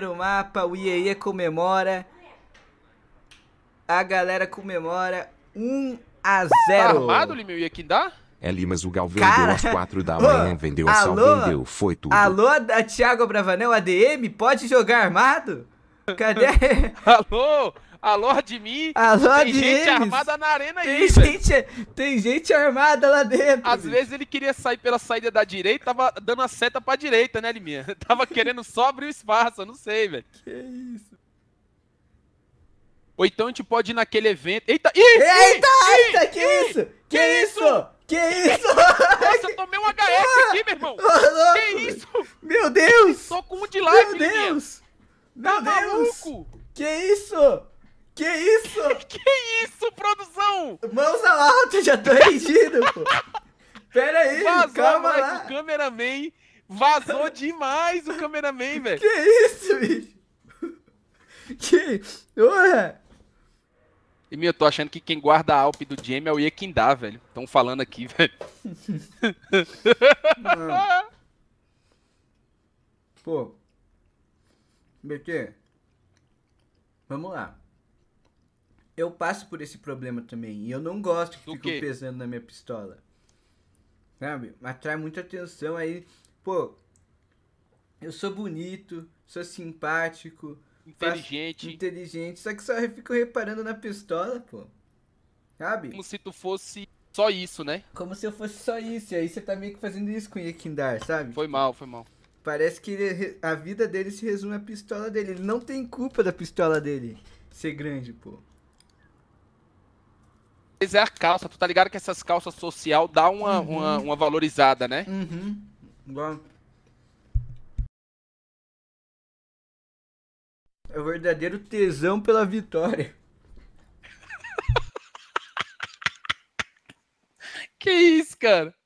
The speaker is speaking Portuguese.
Primeiro mapa, o Iê comemora. A galera comemora 1-0. Tá armado, Limeu, Yekindaar? É, mas o Galvão Cara vendeu às 4 da manhã, vendeu, alô, só vendeu, foi tudo. Alô, Thiago Abravanel, ADM, pode jogar armado? Cadê? Alô, alô de mim? Alô, tem gente armada na arena aí, tem gente armada lá dentro. Às vezes ele queria sair pela saída da direita, tava dando a seta pra direita, né, Liminha? Tava querendo só abrir o espaço, eu não sei, velho. Que isso? Ou então a gente pode ir naquele evento... Eita! Ih, eita! Ih, eita! Ih, que ih, isso? Que isso? Isso? Que isso? Nossa, eu tomei um HS aqui, meu irmão! Oh, que isso? Meu Deus! Tô com um de live, meu Deus! Meu tá Deus! Maluco? Que isso? Que isso? Que isso, produção? Mãos ao alto, já tô rendido, pô! Pera aí, vazou, calma moleque, lá! O cameraman vazou demais, o cameraman, velho! Que isso, bicho? Que... Ué! E, meu, eu tô achando que quem guarda a Alp do Jamie é o YEKINDAR, velho. Estão falando aqui, velho. Pô. BT. Vamos lá. Eu passo por esse problema também. E eu não gosto que fique pesando na minha pistola. Sabe? Atrai muita atenção aí. Pô. Eu sou bonito. Sou simpático. Inteligente. Inteligente, só que só fico reparando na pistola, pô. Sabe? Como se tu fosse só isso, né? Como se eu fosse só isso, e aí você tá meio que fazendo isso com o Yekindaar, sabe? Foi mal, foi mal. Parece que ele, a vida dele se resume à pistola dele. Ele não tem culpa da pistola dele ser grande, pô. Mas é a calça, tu tá ligado que essas calças social dá uma, uhum, uma valorizada, né? Uhum, igual... É o verdadeiro tesão pela vitória. Que isso, cara?